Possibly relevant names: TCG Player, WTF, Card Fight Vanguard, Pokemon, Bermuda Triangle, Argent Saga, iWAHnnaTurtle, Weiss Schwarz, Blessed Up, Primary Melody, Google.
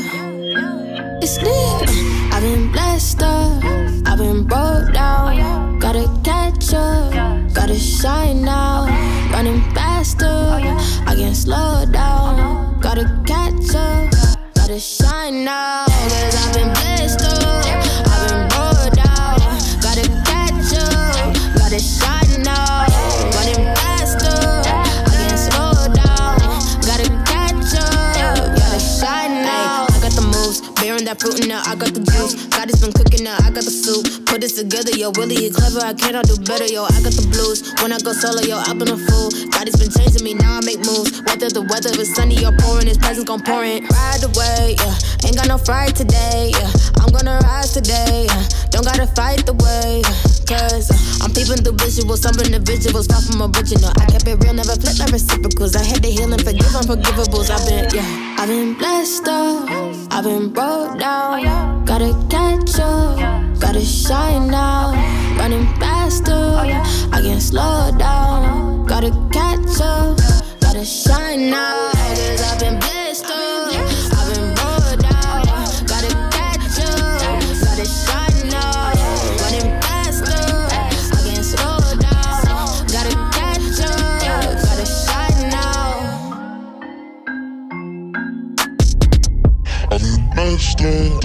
yeah, it's lit. I've been blessed up, I've been broke down. Gotta catch up, gotta shine now. Running faster, I can't slow down. Gotta catch up, gotta shine now. Cause I've been blessed up, I've been broke down. Gotta catch up, gotta shine now. Running faster, I can't slow down. Gotta catch up, gotta shine now. I got the moves, bearing that fruit now. I got the juice, God has been cooking now. I got the soup. Put this together, yo, really, you clever, I cannot do better, yo, I got the blues. When I go solo, yo, I've been a fool. God has been changing me, now I make moves. Whether the weather is sunny or pouring, His presence gon' pour in. Ride away, yeah, ain't got no fright today, yeah, I'm gonna rise today, yeah. Don't gotta fight the way, yeah. Cause I'm peeping through visuals, some individuals, far from original. I kept it real, never flip my reciprocals. I had to heal and forgive unforgivables. I've been, yeah, I've been blessed up, I've been broke down. Gotta catch up, gotta shine now, running faster, I can't slow down. Gotta catch up, gotta shine now. Cause I've been blessed up, I've been rolled out. Gotta catch up, gotta shine now. Running faster, I can't slow down. Gotta catch up, gotta shine now. I've been blessed up.